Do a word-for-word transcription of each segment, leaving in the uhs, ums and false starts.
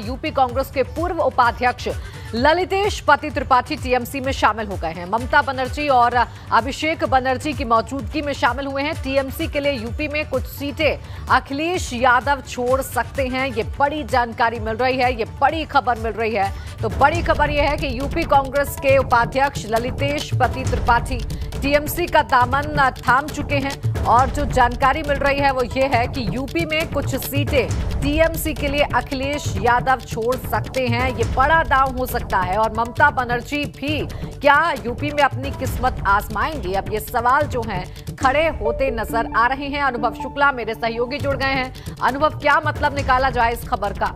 UP Congress के पूर्व उपाध्यक्ष ललितेश पति त्रिपाठी टीएमसी में शामिल हो गए हैं। ममता बनर्जी और अभिषेक बनर्जी की मौजूदगी में शामिल हुए हैं। टीएमसी के लिए यूपी में कुछ सीटें अखिलेश यादव छोड़ सकते हैं, ये बड़ी जानकारी मिल रही है, ये बड़ी खबर मिल रही है। तो बड़ी खबर यह है कि यूपी कांग्रेस के उपाध्यक्ष ललितेश पति त्रिपाठी टीएमसी का दामन थाम चुके हैं और जो जानकारी मिल रही है वो ये है कि यूपी में कुछ सीटें टीएमसी के लिए अखिलेश यादव छोड़ सकते हैं, ये बड़ा दांव हो सकता है। और ममता बनर्जी भी क्या यूपी में अपनी किस्मत आजमाएंगी, अब ये सवाल जो हैं खड़े होते नजर आ रहे हैं। अनुभव शुक्ला मेरे सहयोगी जुड़ गए हैं। अनुभव, क्या मतलब निकाला जाए इस खबर का?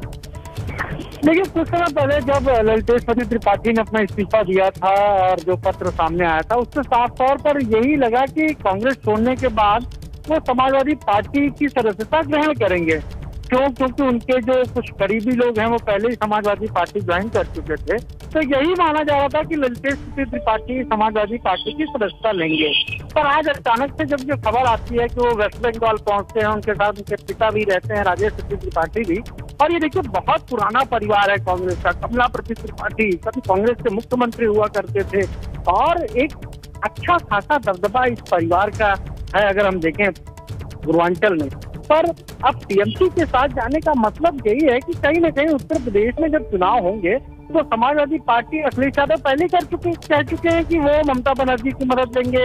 देखिए, कुछ समय पहले जब ललितेश पति त्रिपाठी ने अपना इस्तीफा दिया था और जो पत्र सामने आया था, उससे साफ तौर पर यही लगा कि कांग्रेस छोड़ने के बाद वो समाजवादी पार्टी की सदस्यता ग्रहण करेंगे। क्यों? क्योंकि उनके जो कुछ करीबी लोग हैं वो पहले ही समाजवादी पार्टी ज्वाइन कर चुके थे, तो यही माना जा रहा था कि ललितेश पति त्रिपाठी समाजवादी पार्टी की सदस्यता लेंगे। पर आज अचानक से जब ये खबर आती है कि वो वेस्ट बंगाल पहुंचते हैं, उनके साथ उनके पिता भी रहते हैं राजेश त्रिपाठी भी, और ये देखिए बहुत पुराना परिवार है कांग्रेस का। कमलापति त्रिपाठी कभी कांग्रेस के मुख्यमंत्री हुआ करते थे और एक अच्छा खासा दबदबा इस परिवार का है अगर हम देखें पूर्वांचल में। पर अब टीएमसी के साथ जाने का मतलब यही है कि कहीं ना कहीं उत्तर प्रदेश में जब चुनाव होंगे तो समाजवादी पार्टी अखिलेश यादव पहले कर चुके कह चुके हैं कि वो ममता बनर्जी की मदद लेंगे,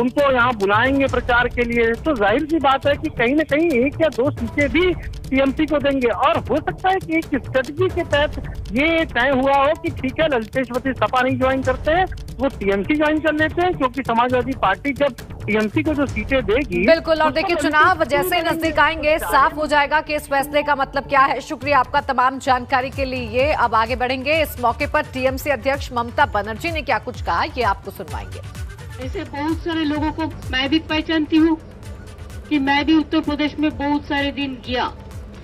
उनको यहाँ बुलाएंगे प्रचार के लिए। तो जाहिर सी बात है कि कहीं ना कहीं एक या दो सीटें भी टीएमसी को देंगे और हो सकता है कि एक स्ट्रेटजी के तहत ये तय हुआ हो कि ठीक है, ललितेश पति सपा नहीं ज्वाइन करते हैं, वो टीएमसी ज्वाइन कर लेते हैं, क्योंकि समाजवादी पार्टी जब टीएमसी को जो सीटें देगी। बिल्कुल, और देखिए चुनाव जैसे नजदीक आएंगे साफ हो जाएगा कि इस फैसले का मतलब क्या है। शुक्रिया आपका तमाम जानकारी के लिए। अब आगे बढ़ेंगे, इस मौके पर टीएमसी अध्यक्ष ममता बनर्जी ने क्या कुछ कहा ये आपको सुनवाएंगे। ऐसे बहुत सारे लोगों को मैं भी पहचानती हूँ कि मैं भी उत्तर प्रदेश में बहुत सारे दिन गया,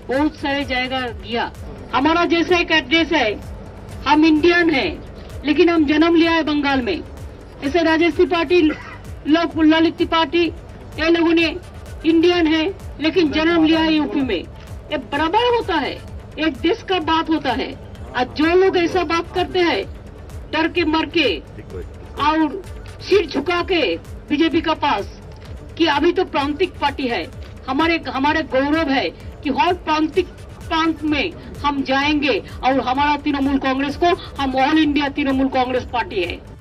बहुत सारे जगह गया। हमारा जैसा एक एड्रेस है, हम इंडियन है लेकिन हम जन्म लिया है बंगाल में। ऐसे राजेश त्रिपाठी, ललित त्रिपाठी, ये लोगों ने इंडियन है लेकिन जन्म लिया है यूपी में। ये बराबर होता है, एक देश का बात होता है। आज जो लोग ऐसा बात करते हैं डर के मर के और सिर झुका के बीजेपी का पास कि अभी तो प्रांतिक पार्टी है, हमारे हमारे गौरव है कि हर प्रांतिक प्रांत में हम जाएंगे और हमारा तृणमूल कांग्रेस को हम all India Trinamool Congress party है।